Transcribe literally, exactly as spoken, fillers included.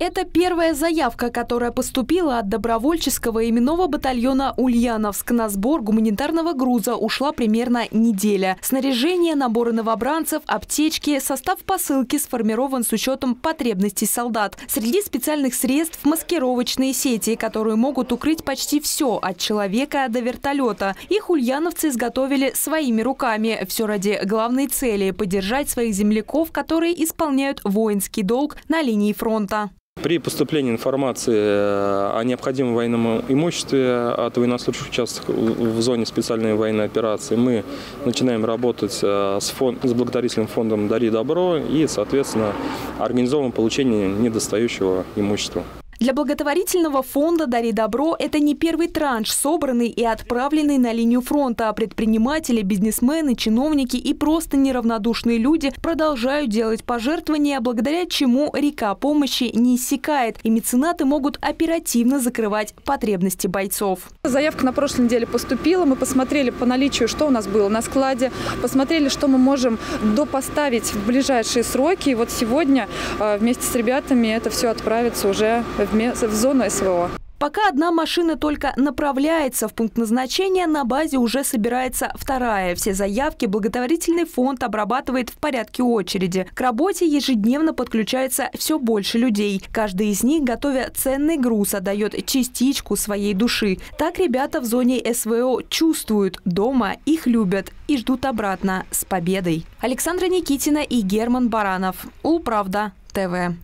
Это первая заявка, которая поступила от добровольческого именного батальона «Ульяновск». На сбор гуманитарного груза ушла примерно неделя. Снаряжение, наборы новобранцев, аптечки, состав посылки сформирован с учетом потребностей солдат. Среди специальных средств маскировочные сети, которые могут укрыть почти все, от человека до вертолета. Их ульяновцы изготовили своими руками. Все ради главной цели – поддержать своих земляков, которые исполняют воинский долг на линии фронта. При поступлении информации о необходимом военном имуществе от военнослужащих участков в зоне специальной военной операции мы начинаем работать с, фонд, с благотворительным фондом «Дари добро» и, соответственно, организовываем получение недостающего имущества. Для благотворительного фонда «Дари добро» это не первый транш, собранный и отправленный на линию фронта. Предприниматели, бизнесмены, чиновники и просто неравнодушные люди продолжают делать пожертвования, благодаря чему река помощи не иссякает, и меценаты могут оперативно закрывать потребности бойцов. Заявка на прошлой неделе поступила, мы посмотрели по наличию, что у нас было на складе, посмотрели, что мы можем допоставить в ближайшие сроки. И вот сегодня вместе с ребятами это все отправится уже в зону СВО. Пока одна машина только направляется в пункт назначения, на базе уже собирается вторая. Все заявки благотворительный фонд обрабатывает в порядке очереди. К работе ежедневно подключается все больше людей. Каждый из них, готовя ценный груз, отдает частичку своей души. Так ребята в зоне СВО чувствуют дома, их любят и ждут обратно с победой. Александра Никитина и Герман Баранов. УлПравда ТВ.